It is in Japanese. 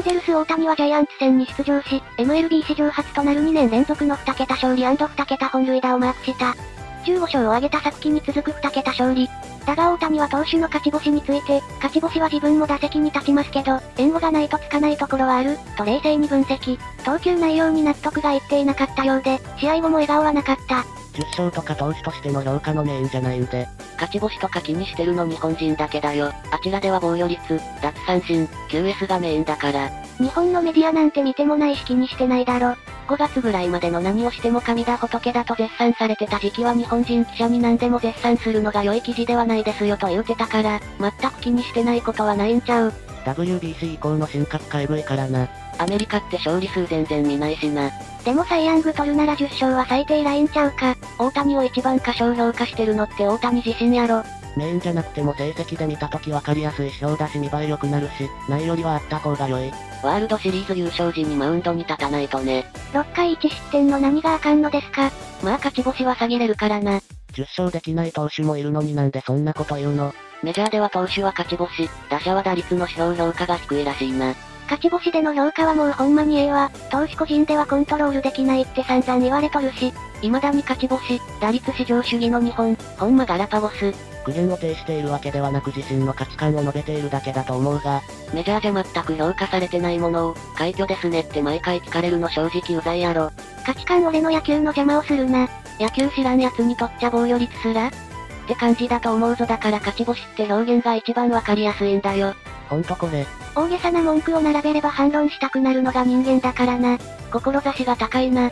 ンゼルス大谷はジャイアンツ戦に出場し、MLB 史上初となる2年連続の2桁勝利&2桁本塁打をマークした。15勝を挙げた昨季に続く2桁勝利。だが大谷は投手の勝ち星について、勝ち星は自分も打席に立ちますけど、援護がないとつかないところはある、と冷静に分析。投球内容に納得がいっていなかったようで、試合後も笑顔はなかった。10勝とか投手としての評価のメインじゃないんで。勝ち星とか気にしてるの日本人だけだよ。あちらでは防御率、奪三振、QS がメインだから。日本のメディアなんて見てもないし気にしてないだろ。5月ぐらいまでの何をしても神だ仏だと絶賛されてた時期は日本人記者に何でも絶賛するのが良い記事ではないですよと言うてたから、全く気にしてないことはないんちゃう。WBC 以降の進化がえぐいからな。アメリカって勝利数全然見ないしな。でもサイ・ヤング取るなら10勝は最低ラインちゃうか。大谷を一番過小評価してるのって大谷自身やろ。メインじゃなくても成績で見たとき分かりやすい指標だし見栄え良くなるし、ないよりはあった方が良い。ワールドシリーズ優勝時にマウンドに立たないとね。6回1失点の何があかんのですか。まあ勝ち星は下げれるからな。10勝できない投手もいるのになんでそんなこと言うの。メジャーでは投手は勝ち星、打者は打率の指標評価が低いらしいな。勝ち星での評価はもうほんまにええわ。投手個人ではコントロールできないって散々言われとるし、未だに勝ち星、打率至上主義の日本、ほんまガラパゴス。苦言を呈しているわけではなく自身の価値観を述べているだけだと思うが、メジャーじゃ全く評価されてないものを、快挙ですねって毎回聞かれるの正直うざいやろ。価値観俺の野球の邪魔をするな。野球知らんやつにとっちゃ防御率すらって感じだと思うぞ。だから勝ち星って表現が一番わかりやすいんだよ。ほんとこれ。大げさな文句を並べれば反論したくなるのが人間だからな。志が高いな。